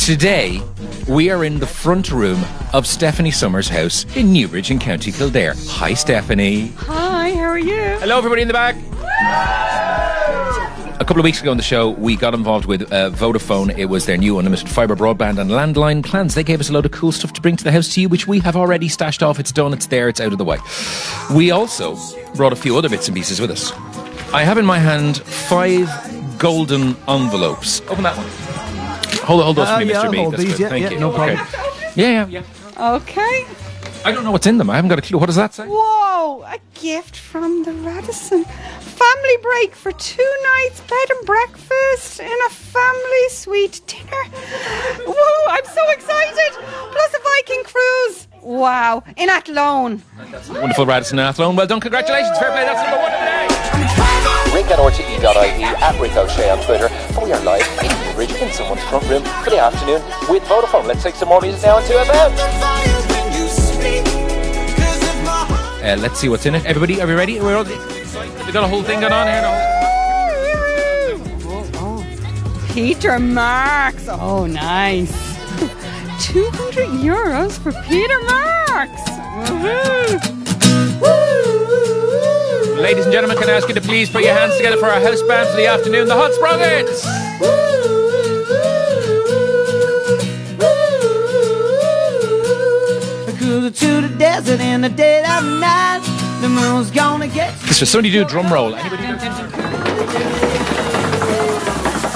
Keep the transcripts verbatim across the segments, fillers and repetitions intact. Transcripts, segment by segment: Today, we are in the front room of Stephanie Summers' house in Newbridge in County Kildare. Hi, Stephanie. Hi, how are you? Hello, everybody in the back. Woo! A couple of weeks ago on the show, we got involved with uh, Vodafone. It was their new unlimited fibre broadband and landline plans. They gave us a load of cool stuff to bring to the house to you, which we have already stashed off. It's done, it's there, it's out of the way. We also brought a few other bits and pieces with us. I have in my hand five golden envelopes. Open that one. Hold, hold those uh, for me, yeah, Mister B. Hold these, yeah, thank yeah, you. No problem. Okay. Yeah, yeah, yeah. Okay. I don't know what's in them. I haven't got a clue. What does that say? Whoa! A gift from the Radisson. Family break for two nights, bed and breakfast, and a family suite dinner. Whoa! I'm so excited. Plus a Viking cruise. Wow! In Athlone. That's wonderful, Radisson and Athlone. Well done. Congratulations. Fair play. That's number one today. Rick at R T E dot I E at Rick O'Shea on Twitter. And we are live in someone's front room for the afternoon with Vodafone. Let's take some more music now on two F M. Uh, let's see what's in it. Everybody, are we ready? We're all, we've got a whole thing going on here. Oh, oh. Peter Marks. Oh, nice. two hundred euros for Peter Marks. Woohoo! Woo. Ladies and gentlemen, can I ask you to please put your hands together for our house band for the afternoon, the Hot Sprongers. To the desert in the dead of night, the moon's gonna get you. So somebody do a drum roll. Anybody know?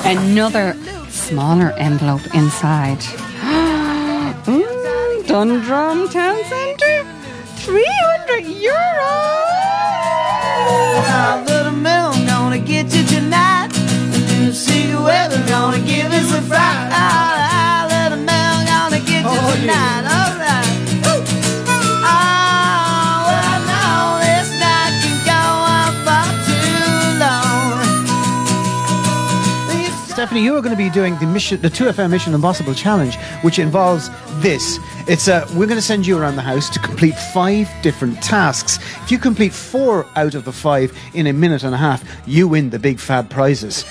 Another smaller envelope inside. Ooh, Dundrum Town Center, three hundred euros. Little moon gonna get you tonight. You see the weather gonna give us a fright. Ah, little moon gonna get you tonight. All right. Stephanie, you are going to be doing the mission, the two F M Mission Impossible Challenge, which involves this. It's uh, we're going to send you around the house to complete five different tasks. If you complete four out of the five in a minute and a half, you win the big fab prizes.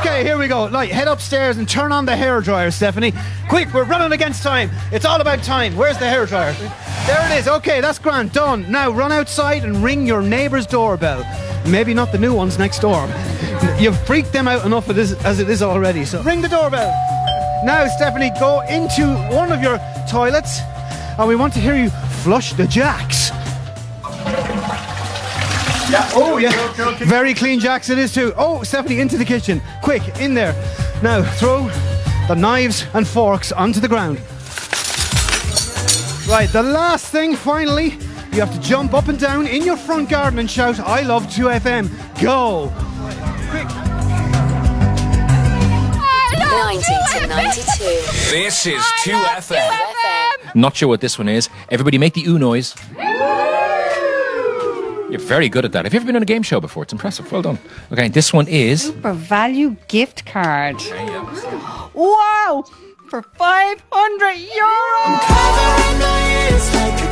Okay, here we go. Like, head upstairs and turn on the hairdryer, Stephanie. Quick, we're running against time. It's all about time. Where's the hairdryer? There it is. Okay, that's grand. Done. Now run outside and ring your neighbour's doorbell. Maybe not the new ones next door. You've freaked them out enough as it is already, so ring the doorbell. Now, Stephanie, go into one of your toilets, and we want to hear you flush the jacks. Yeah. Oh, yeah. Okay, okay. Very clean jacks it is, too. Oh, Stephanie, into the kitchen. Quick, in there. Now, throw the knives and forks onto the ground. Right, the last thing, finally... You have to jump up and down in your front garden and shout, I love two F M. Go! Quick. ninety to ninety-two. This is two F M. Not sure what this one is. Everybody make the ooh noise. You're very good at that. Have you ever been on a game show before? It's impressive. Well done. Okay, this one is... Super Value Gift Card. Wow! For five hundred euros!